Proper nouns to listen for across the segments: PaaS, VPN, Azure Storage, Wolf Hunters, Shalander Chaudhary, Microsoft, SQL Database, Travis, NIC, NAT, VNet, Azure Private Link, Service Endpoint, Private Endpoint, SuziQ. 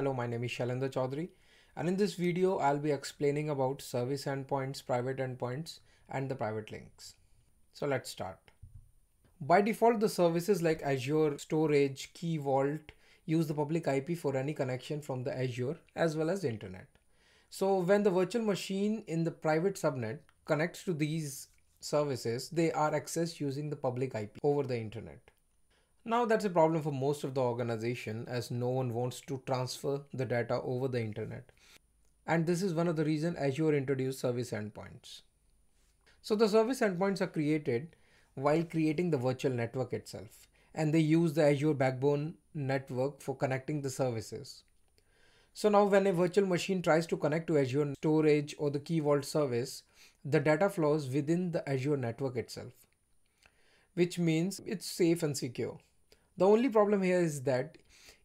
Hello, my name is Shalander Chaudhary, and in this video I'll be explaining about service endpoints, private endpoints and the private links. So let's start. By default, the services like Azure Storage, Key Vault use the public IP for any connection from the Azure as well as the internet. So when the virtual machine in the private subnet connects to these services, they are accessed using the public IP over the internet. Now that's a problem for most of the organization, as no one wants to transfer the data over the internet. And this is one of the reasons Azure introduced service endpoints. So the service endpoints are created while creating the virtual network itself, and they use the Azure backbone network for connecting the services. So now when a virtual machine tries to connect to Azure Storage or the Key Vault service, the data flows within the Azure network itself, which means it's safe and secure. The only problem here is that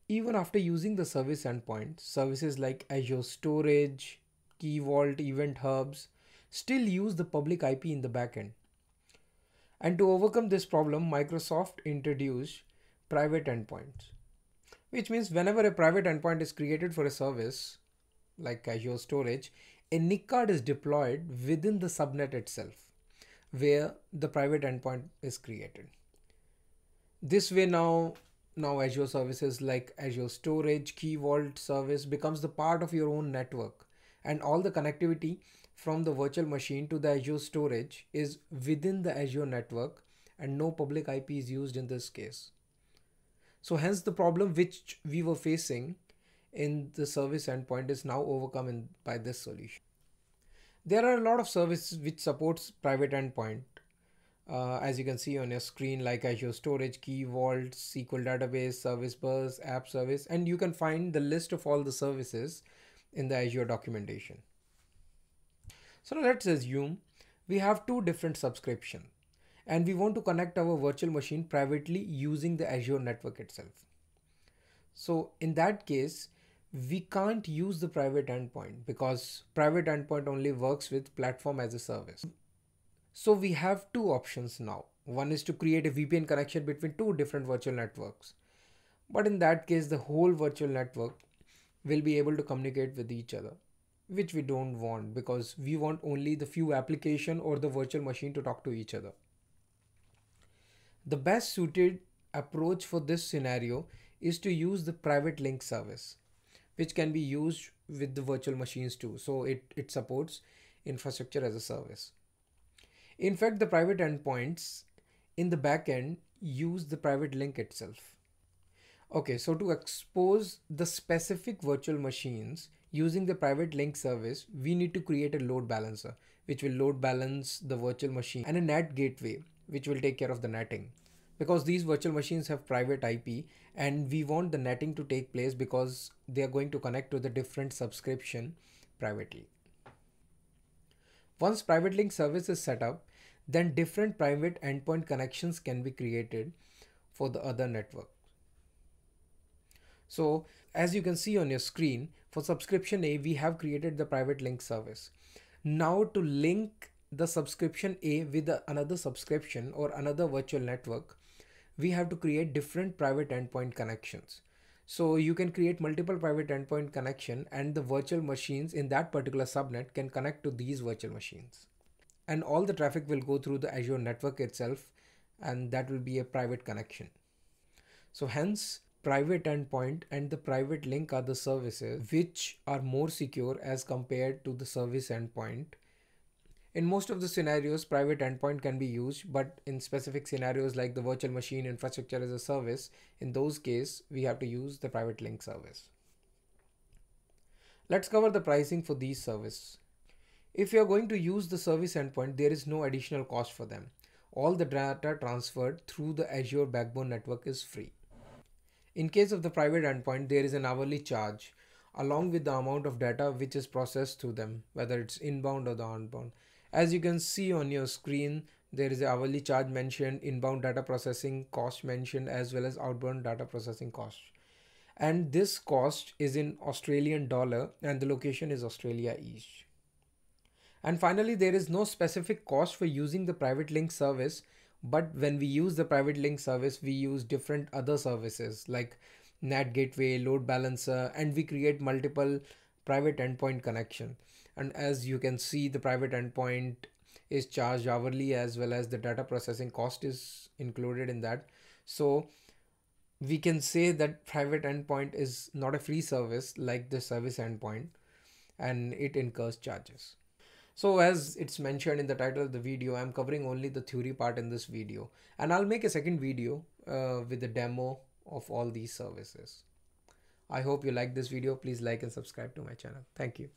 even after using the service endpoint, services like Azure Storage, Key Vault, Event Hubs still use the public IP in the backend. And to overcome this problem, Microsoft introduced private endpoints, which means whenever a private endpoint is created for a service like Azure Storage, a NIC card is deployed within the subnet itself, where the private endpoint is created. This way now Azure services like Azure Storage, Key Vault service becomes the part of your own network, and all the connectivity from the virtual machine to the Azure Storage is within the Azure network, and no public IP is used in this case. So hence the problem which we were facing in the service endpoint is now overcome by this solution. There are a lot of services which supports private endpoint, as you can see on your screen, like Azure Storage, Key Vault, SQL Database, Service Bus, App Service, and you can find the list of all the services in the Azure documentation. So let's assume we have two different subscriptions and we want to connect our virtual machine privately using the Azure network itself. So in that case, we can't use the private endpoint because private endpoint only works with platform as a service. So we have two options now. One is to create a VPN connection between two different virtual networks. But in that case, the whole virtual network will be able to communicate with each other, which we don't want because we want only the few applications or the virtual machine to talk to each other. The best suited approach for this scenario is to use the private link service, which can be used with the virtual machines too. So it supports infrastructure as a service. In fact, the private endpoints in the backend use the private link itself. Okay, so to expose the specific virtual machines using the private link service, we need to create a load balancer, which will load balance the virtual machine, and a NAT gateway, which will take care of the NATing. Because these virtual machines have private IP and we want the NATing to take place because they are going to connect to the different subscription privately. Once private link service is set up, then different private endpoint connections can be created for the other network. So as you can see on your screen, for subscription A, we have created the private link service. Now to link the subscription A with another subscription or another virtual network, we have to create different private endpoint connections. So you can create multiple private endpoint connection, and the virtual machines in that particular subnet can connect to these virtual machines. And all the traffic will go through the Azure network itself, and that will be a private connection. So hence private endpoint and the private link are the services which are more secure as compared to the service endpoint. In most of the scenarios, private endpoint can be used, but in specific scenarios like the virtual machine infrastructure as a service, in those cases, we have to use the private link service. Let's cover the pricing for these services. If you're going to use the service endpoint, there is no additional cost for them. All the data transferred through the Azure backbone network is free. In case of the private endpoint, there is an hourly charge along with the amount of data which is processed through them, whether it's inbound or the outbound. As you can see on your screen, there is an hourly charge mentioned, inbound data processing cost mentioned, as well as outbound data processing cost. And this cost is in Australian dollar and the location is Australia East. And finally, there is no specific cost for using the private link service, but when we use the private link service, we use different other services like NAT gateway, load balancer, and we create multiple private endpoint connection. And as you can see, the private endpoint is charged hourly, as well as the data processing cost is included in that. So we can say that private endpoint is not a free service like the service endpoint, and it incurs charges. So as it's mentioned in the title of the video, I'm covering only the theory part in this video, and I'll make a second video with a demo of all these services. I hope you like this video. Please like and subscribe to my channel. Thank you.